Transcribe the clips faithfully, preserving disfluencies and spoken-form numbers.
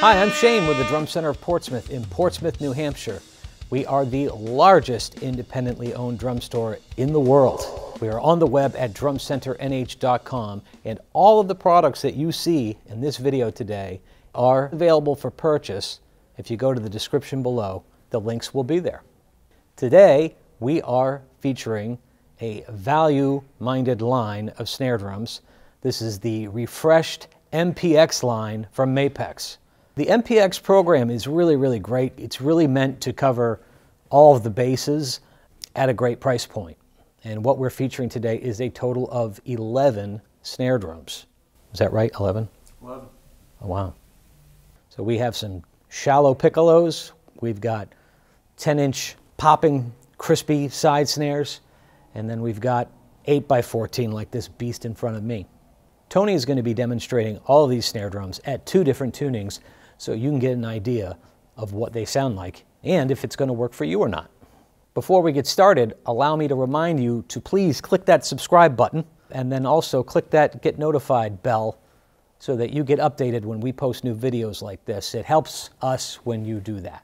Hi, I'm Shane with the Drum Center of Portsmouth in Portsmouth, New Hampshire. We are the largest independently owned drum store in the world. We are on the web at drum center n h dot com, and all of the products that you see in this video today are available for purchase. If you go to the description below, the links will be there. Today, we are featuring a value-minded line of snare drums. This is the refreshed M P X line from Mapex. The M P X program is really, really great. It's really meant to cover all of the bases at a great price point. And what we're featuring today is a total of eleven snare drums. Is that right, eleven? eleven. Oh, wow. So we have some shallow piccolos. We've got ten inch popping, crispy side snares. And then we've got eight by fourteen like this beast in front of me. Tony is going to be demonstrating all of these snare drums at two different tunings, so you can get an idea of what they sound like and if it's going to work for you or not. Before we get started, allow me to remind you to please click that subscribe button and then also click that get notified bell so that you get updated when we post new videos like this. It helps us when you do that.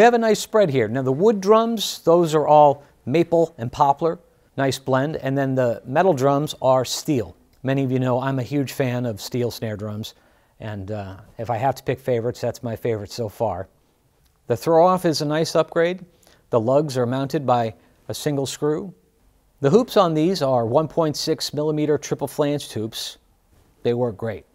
we have a nice spread here. Now the wood drums, those are all maple and poplar, nice blend, and then the metal drums are steel. Many of you know I'm a huge fan of steel snare drums, and uh, if I have to pick favorites, that's my favorite so far. The throw-off is a nice upgrade. The lugs are mounted by a single screw. The hoops on these are one point six millimeter triple flanged hoops. They work great.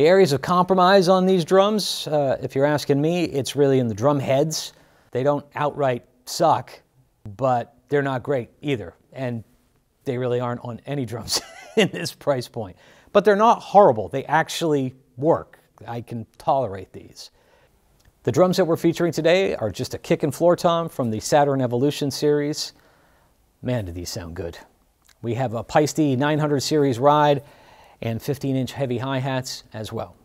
The areas of compromise on these drums, uh, if you're asking me, it's really in the drum heads. They don't outright suck, but they're not great either. And they really aren't on any drums in this price point. But they're not horrible. They actually work. I can tolerate these. The drums that we're featuring today are just a kick and floor tom from the Saturn Evolution series. Man, do these sound good. We have a Paiste nine hundred series ride and fifteen inch heavy hi-hats as well.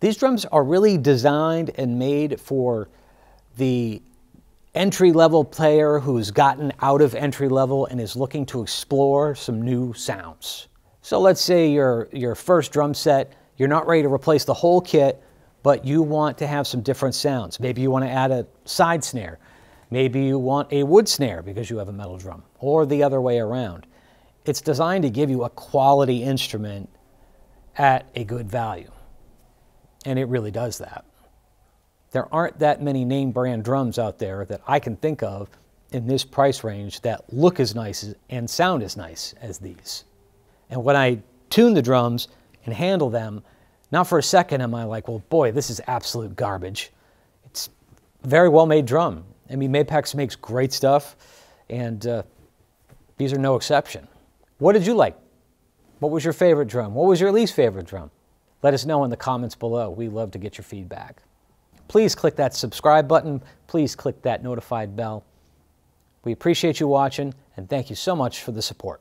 These drums are really designed and made for the entry-level player who's gotten out of entry-level and is looking to explore some new sounds. So let's say your, your first drum set, you're not ready to replace the whole kit, but you want to have some different sounds. Maybe you want to add a side snare. Maybe you want a wood snare because you have a metal drum, or the other way around. It's designed to give you a quality instrument at a good value, and it really does that. There aren't that many name brand drums out there that I can think of in this price range that look as nice and sound as nice as these. And when I tune the drums and handle them, not for a second am I like, well, boy, this is absolute garbage. It's a very well-made drum. I mean, Mapex makes great stuff, and uh, these are no exception. What did you like? What was your favorite drum? What was your least favorite drum? Let us know in the comments below. We love to get your feedback. Please click that subscribe button. Please click that notified bell. We appreciate you watching, and thank you so much for the support.